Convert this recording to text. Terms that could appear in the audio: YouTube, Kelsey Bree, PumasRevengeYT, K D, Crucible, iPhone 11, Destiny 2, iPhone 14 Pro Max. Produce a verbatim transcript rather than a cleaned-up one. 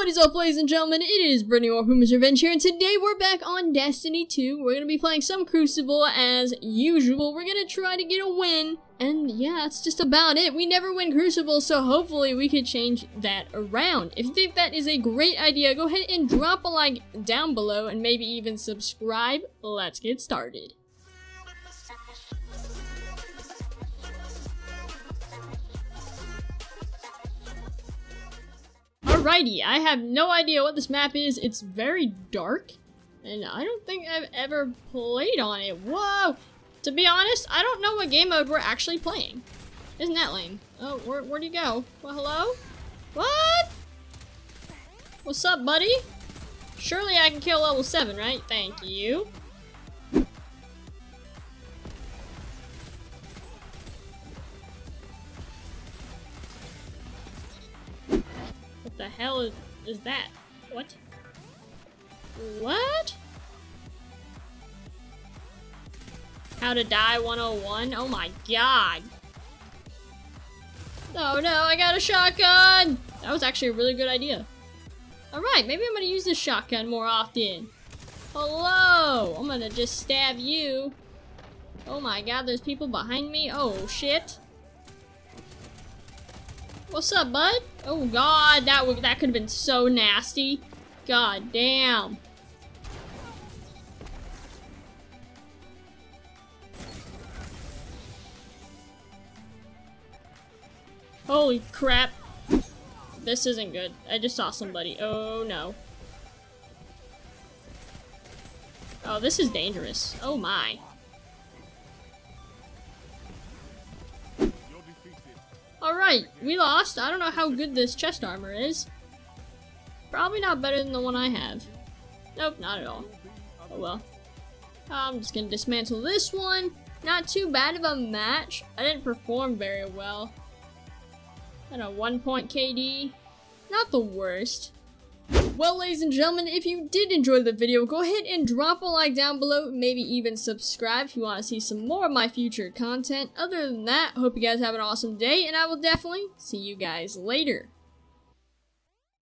What is up, ladies and gentlemen? It is Brittany or PumasRevenge here, and today we're back on Destiny two. We're gonna be playing some Crucible as usual. We're gonna try to get a win, and yeah, that's just about it. We never win Crucible, so hopefully we could change that around. If you think that is a great idea, go ahead and drop a like down below, and maybe even subscribe. Let's get started. Alrighty, I have no idea what this map is. It's very dark, and I don't think I've ever played on it. Whoa! To be honest, I don't know what game mode we're actually playing. Isn't that lame? Oh, where, where'd you go? Well, hello? What? What's up, buddy? Surely I can kill level seven, right? Thank you. The hell is, is that? What? What? How to die one oh one? Oh my god. Oh no, I got a shotgun! That was actually a really good idea. Alright, maybe I'm gonna use this shotgun more often. Hello! I'm gonna just stab you. Oh my god, there's people behind me. Oh shit. What's up, bud? Oh god, that would that could have been so nasty. God damn. Holy crap. This isn't good. I just saw somebody. Oh no. Oh, this is dangerous. Oh my. Alright, we lost. I don't know how good this chest armor is. Probably not better than the one I have. Nope, not at all. Oh well. I'm just gonna dismantle this one. Not too bad of a match. I didn't perform very well. At a one point K D. Not the worst. Well, ladies and gentlemen, if you did enjoy the video, go ahead and drop a like down below, maybe even subscribe if you want to see some more of my future content. Other than that, hope you guys have an awesome day, and I will definitely see you guys later.